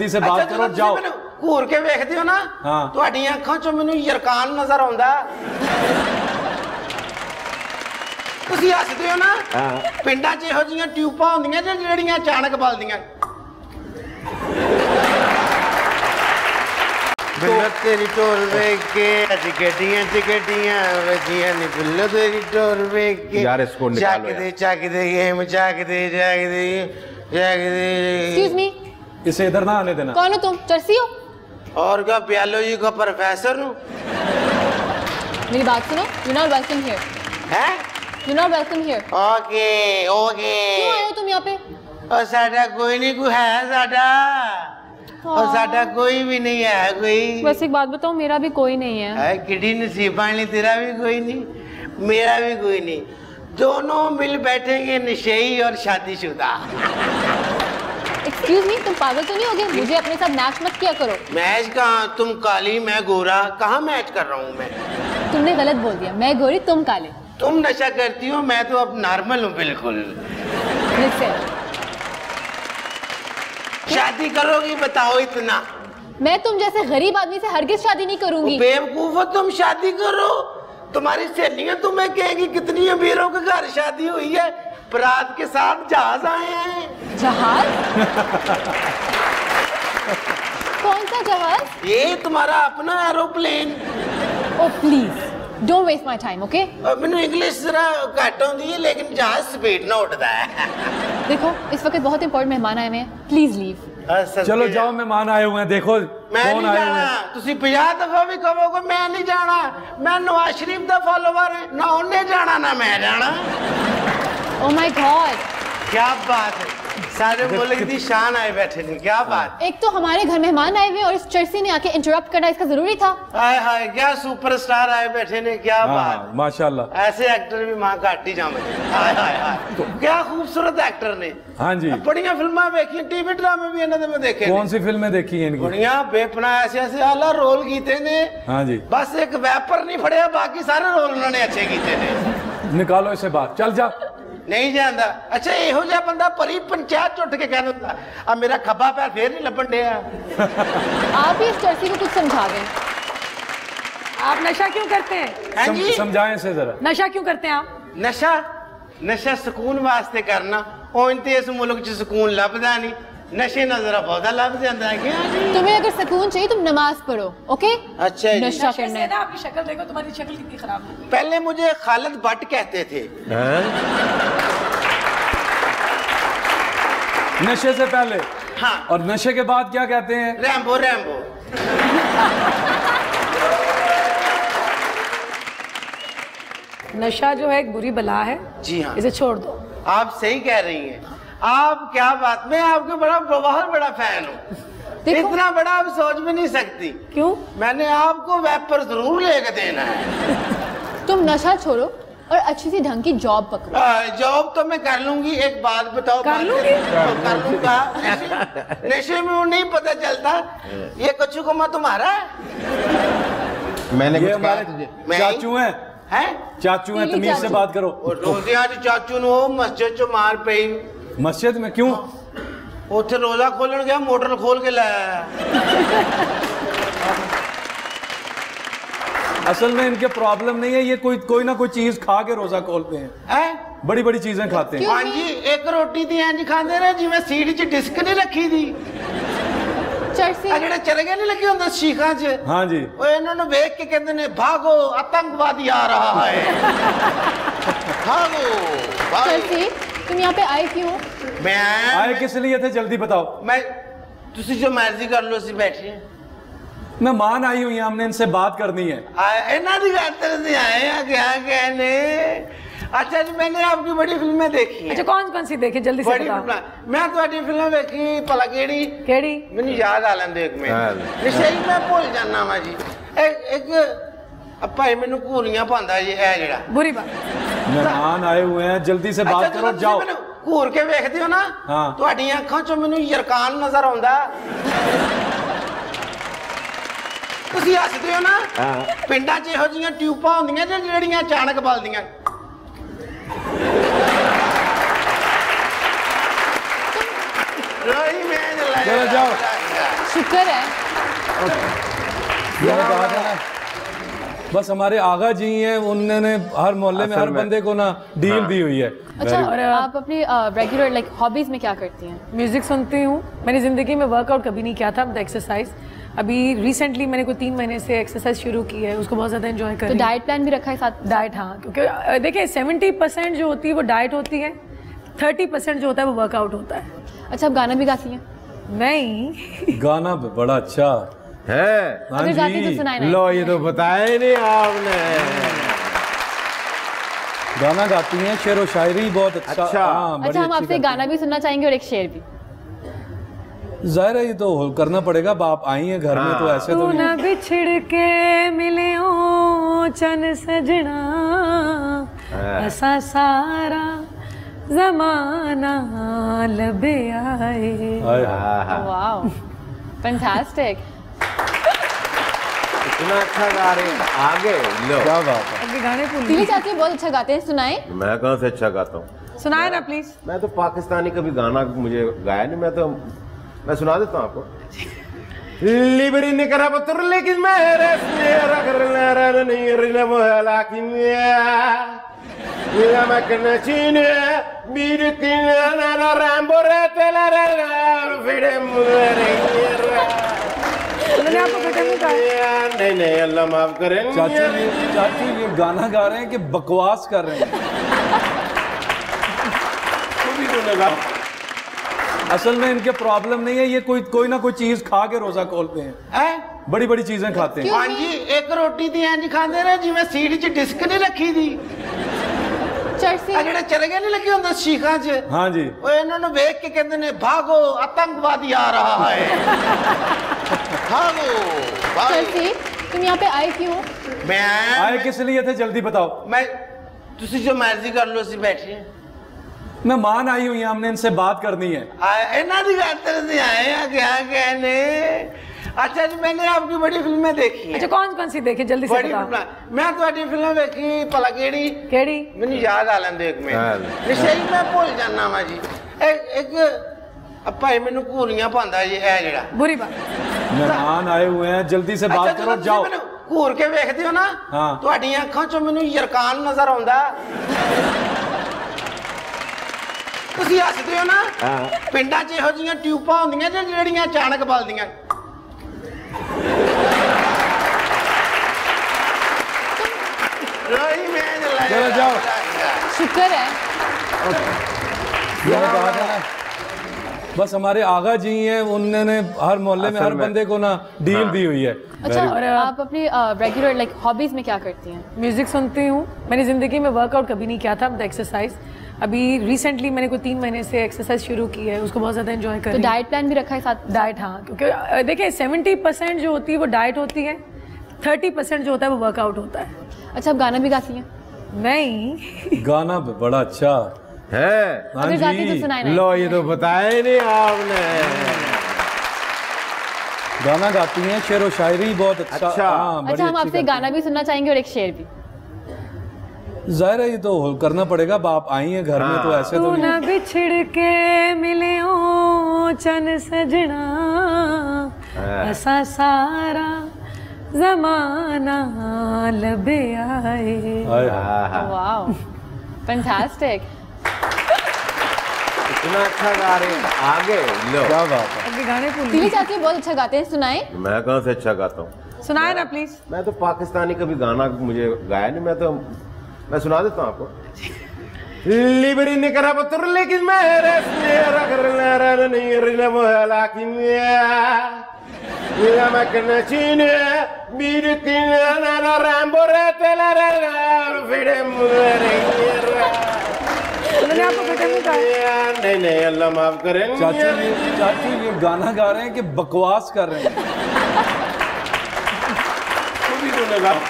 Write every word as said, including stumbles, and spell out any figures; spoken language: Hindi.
से बात अच्छा, करो जाओ घूर के देखते हो ना हाँ। तुम्हारी अखा चो मैनू यरकान नजर आंदा हसते हो ना हाँ। पिंड इहो जी ट्यूबा होंदियां अचानक बलदियां तेरी टोल वेख के अज गड्डियां च गड्डियां वजियां नी बुल्लो तेरी टोल वेख के यार इसको निकालो यार जाग दे गेम जाग दे जाग दे जाग दे एक्सक्यूज मी इसे इधर ना आने देना। कौन हो तुम? चर्सी हो? और क्या बायोलॉजी का प्रोफेसर हूँ। मेरी बात सुनो, you're not welcome here। हैं? You're not welcome here। Okay, okay। क्यों आए हो तुम यहाँ पे? और सादा कोई नहीं कोई है सादा। हाँ। और सादा कोई भी नहीं है कोई। बस एक बात बताओ, मेरा भी कोई नहीं है। है किडी नसीबा नहीं, तेरा भी कोई नहीं, मेरा भी कोई नहीं, दोनों मिल बैठेंगे नशेई और शादीशुदा। एक्सक्यूज मी, तुम पागल तो नहीं हो गए? मुझे अपने साथ मैच मत किया करो। मैच कहाँ? तुम काली मैं गोरा, कहाँ मैच कर रहा हूँ मैं? तुमने गलत बोल दिया, मैं गोरी तुम काले। तुम नशा करती हो, मैं तो अब नॉर्मल हूँ बिल्कुल। शादी करोगी बताओ इतना? मैं तुम जैसे गरीब आदमी से हरगिज शादी नहीं करूँगी। बेवकूफ हो तुम, शादी करो। तुम्हारी सहेलियाँ तुम्हें कहेगी कितनी अमीरों के घर शादी हुई है, बरात के साथ जहाज आए हैं। जहाज? कौन सा जहाज? ये तुम्हारा अपना aeroplane. Oh please don't waste my time, okay? मैंने इंग्लिश जरा घट आती है लेकिन जहाज स्पीड ना उठता है। देखो इस वक्त बहुत इंपॉर्टेंट मेहमान आए हुए हैं, प्लीज लीव। चलो जाओ, मेहमान आए हुए हैं। देखो मैं कौन आए हुए हैं। तुसी पचास दफा भी कहोगे मैं नहीं जाना, मैं नवाज शरीफ का फॉलोवर है ना, उन्हें जाना ना मैं जाना। ओह माय गॉड क्या बात है, सारे मुल्क की शान आए बैठे थे, क्या बात। एक तो हमारे घर मेहमान आए हुए और इस चर्सी ने आके इंटरप्ट करना इसका जरूरी था। हाय हाय क्या सुपरस्टार आए बैठे ने, क्या बात माशाल्लाह। ऐसे एक्टर भी मां घाट ही जाम। हाय हाय हाय क्या खूबसूरत एक्टर ने। हाँ जी बढ़िया फिल्में देखी, टीवी ड्रामे भी इन्होंने मैं देखे। कौन सी फिल्में देखी है इनकी? बढ़िया बेपनाह ऐसे ऐसे आला रोल कीते ने। हां जी बस एक वेपर नहीं फड़िया, बाकी सारे रोल उन्होंने अच्छे कीते ने। निकालो इसे बात, चल जा। नहीं जाता। अच्छा एहो जा बंदा परी पंचायत उठ के कह दिंदा आ मेरा खब्बा पैर फिर नहीं लभण दिया। आप ही इस चर्सी को कुछ समझा दें। आप नशा क्यों करते हैं? सम, समझाएं से जरा। नशा क्यों करते हैं आप? नशा नशा सुकून वास्ते करना। ओन ते इस मुल्क च सुकून लभदा नहीं, नशे ना जरा पौधा लभ जाता है। तुम्हें अगर सुकून चाहिए तुम नमाज पढ़ो, ओके? अच्छा नशा करना है ना। आपकी शक्ल देखो, तुम्हारी शक्ल कितनी खराब है। पहले मुझे खालिद भट्ट कहते थे। नशे से पहले? हाँ। और नशे के बाद क्या कहते हैं? Rambo Rambo. नशा जो है एक बुरी बला है। जी हाँ इसे छोड़ दो। आप सही कह रही हैं। आप क्या बात, मैं आपके बड़ा बहुत बड़ा फैन हूँ, इतना बड़ा आप सोच भी नहीं सकती। क्यों? मैंने आपको वेब पर जरूर लेके देना है। तुम नशा छोड़ो और अच्छी सी ढंग की जॉब पकड़ो। जॉब तो मैं कर लूंगी, एक बात बताओ। कर लूंगी तो कर लूंगा। नशे में वो नहीं पता चलता। ये कच्चू को मैं तुम्हारा मैंने चाचू है चाचू है तमीज से बात करो। चाचू नो मस्जिद चो मार पई। मस्जिद में क्यों? उसे रोजा खोलन गया, मोटर खोल के लाया। असल में इनके प्रॉब्लम नहीं है, ये कोई कोई ना कोई चीज खा के रोजा खोलते हैं। है? बड़ी बड़ी चीजें खाते हैं। हाँ जी एक रोटी थी जी खाते रहे जी, मैं सीढ़ी च डिस्क नहीं रखी थी। चरसे चरगे नहीं लगे होंगे शीखा च। हाँ जी इन्होंने वेख के कहते ने भागो आतंकवादी आ रहा है। तुम यहाँ पे आए क्यों? मैं आए किस लिए थे जल्दी बताओ। मैं तुसी जो मर्जी कर लो सी बैठे मेहमान आई हुई है, हमने इनसे बात करनी है। इन्हों की गल आए क्या कहने। अच्छा जी मैंने आपकी बड़ी फिल्में देखी। अच्छा कौन कौन सी देखी जल्दी से बताओ। मैं थोड़ी फिल्म देखी भला केड़ी केड़ी मैनू याद आ लैंदे इक मिनट। सही मैं भूल जाना वा जी। एक भाई मैनू घूलियां पांदा जी है जेड़ा बुरी बात। मेहमान आए हुए हैं जल्दी से बात अच्छा, करो जाओ। घूर के देखते हो ना हाँ। तुम्हारी अखा चो मैनू यरकान नजर आंदा हसते हो ना हाँ। पिंड इहो जी ट्यूबा होंदियां जड़ियां अचानक बलदियां। चलो जाओ। शुक्र है। okay. कहा था ना, बस हमारे आगा जी हैं, उन्होंने हर मोहल्ले में हर बंदे को ना डील हाँ। दी हुई है। अच्छा, और आप अपनी रेगुलर लाइक हॉबीज में क्या करती हैं? म्यूजिक सुनती हूँ। मैंने जिंदगी में वर्कआउट कभी नहीं किया था, अब एक्सरसाइज अभी रिसेंटली मैंने कोई तीन महीने से एक्सरसाइज शुरू की है, उसको बहुत ज़्यादा एंजॉय कर रही हूँ। तो डाइट प्लान भी रखा है साथ? डाइट हाँ, क्योंकि देखिए सेवेंटी परसेंट जो होती है वो डाइट होती है, थर्टी परसेंट जो होता है वो वर्कआउट होता है। अच्छा, आप गाना भी गाती हैं? नहीं, गाना बड़ा अच्छा है। अगर गाती तो सुनाए ना। लो, ये तो बताया नहीं आपने। गाना गाती हैं, शेर और शायरी बहुत अच्छा। अच्छा, आ, अच्छा हम आपसे गाना भी सुनना चाहेंगे और एक शेर भी। जाहिर है ये तो करना पड़ेगा, बाप आई हैं घर में तो ऐसे तो ना बिछड़ के मिले ओ चन सजना, ऐसा सारा जमाना लबे आए। Wow, fantastic. इतना अच्छा गा रहे हैं, आगे लो। क्या बात है, गाने पूरी चाची बहुत अच्छा गाते हैं। सुनाएं? मैं कहाँ से अच्छा गाता हूँ, सुनाए ना प्लीज। मैं तो पाकिस्तानी कभी गाना मुझे गाया नहीं, मैं तो मैं सुना देता हूँ आपको। लिबरी निकरा बतुर लेकिन मेरे स्नेरा करना रहना नहीं रहना वो लाकिन या मैं करना चीने बीड़ किन्ना ना रामबो रहते ला रहना फिरे मुझे रहना। मैंने आपको बेटे मुझे नहीं नहीं अल्लाह माफ करें। चाची ये चाची ये गाना गा रहे हैं कि बकवास कर रहे हैं? तू भी बोलेगा। असल में इनके प्रॉब्लम नहीं है, ये कोई कोई ना कोई चीज खा के रोजा खोलते हैं, बड़ी बड़ी चीजें खाते हैं। जी एक रोटी थी जी खाते रहे जी, मैं सीढ़ी च डिस्क नहीं रखी थी, चरसी चरगे नहीं लगे होंगे शीखा च। हाँ जी, इन्होंने वेख के कहते ने भागो आतंकवादी आ रहा है। भागो, भागो। तुम यहाँ पे आए क्यों? मैं आए किस लिए थे जल्दी बताओ। मैं तुम जो मर्जी कर लो, बैठे मैं मान आई हुई, हमने इनसे बात करनी है। अच्छा जी, मैंने आपकी बड़ी फिल्में देखी। अच्छा, कौन कौन सी देखी जल्दी से बताओ। मैं थोड़ी फिल्म देखी भला केड़ी केड़ी मैंने याद आ लैंदे एक मिनट, निश्चय मैं भूल जाना वा जी। एक भाई मैनू घूरियां पांदा जी, है जेड़ा बुरी बात। मेहमान आए हुए हैं, जल्दी से बात करो जाओ। घूर के देखदे हो ना, तुहाडी अखां चों मैनू यरकान नजर आउंदा। ਤੁਸੀਂ ਹੱਸਦੇ ਹੋ ਨਾ, ਪਿੰਡਾਂ 'ਚ ਇਹੋ ਜਿਹੀਆਂ ਟਿਊਬਾਂ ਹੁੰਦੀਆਂ ਜਿਹੜੀਆਂ ਅਚਾਨਕ ਬਲਦੀਆਂ। ਰਹੀ ਮੈਂ ਲੈ ਜਾਓ, ਸ਼ੁਕਰ है। क्या बात है, बस हमारे आगा जी हैं, उन्होंने हर मोहल्ले में हर बंदे को ना डील दी हुई है। अच्छा, और आप अपनी रेगुलर लाइक हॉबीज में क्या करती हैं? म्यूजिक सुनती हूँ। मैंने जिंदगी में वर्कआउट कभी नहीं किया था, अब एक्सरसाइज अभी रिसेंटली मैंने कोई तीन महीने से एक्सरसाइज शुरू की है, उसको बहुत ज़्यादा एंजॉय कर रही हूँ। तो डाइट प्लान भी रखा है साथ? डाइट हाँ, क्योंकि देखिए सेवेंटी परसेंट जो होती है वो डाइट होती है, थर्टी परसेंट जो होता है वो वर्कआउट होता है। अच्छा, आप गाना भी गाती हैं? नहीं, गाना बड़ा अच्छा है। अगर गाती तो सुनाए ना। लो, ये तो बताया नहीं आपने। गाना गाती हैं, शेर और शायरी बहुत अच्छा। अच्छा, अच्छा हम आपसे गाना भी सुनना चाहेंगे और एक शेर भी। जाहिर है ये तो करना पड़ेगा, बाप आई हैं घर में तो ऐसे तो नहीं। ना बिछड़ के मिले ओ चन सजना, ऐसा सारा जमाना लबे आए। Wow, fantastic. इतना अच्छा गा रहे हैं, आगे लो। क्या बात है, गाने पूरी चाची बहुत अच्छा गाते हैं। सुनाए? मैं कहाँ से अच्छा गाता हूँ, सुनाए ना प्लीज। मैं तो पाकिस्तानी कभी गाना मुझे गाया नहीं, मैं तो मैं सुना देता हूँ आपको। लिबरी निकरा बतुर लेकिन मेरे स्नेरा करना रहना नहीं रहना वो लाकिन या मैं करना चीने बीड़ किन्ना ना रामबो रहते ला रहना फिरे मुझे रहना। मैंने आपको बेटे मुझे नहीं नहीं अल्लाह माफ करें। चाची ये चाची ये गाना गा रहे हैं कि बकवास कर रहे हैं। तू भी बोलेगा।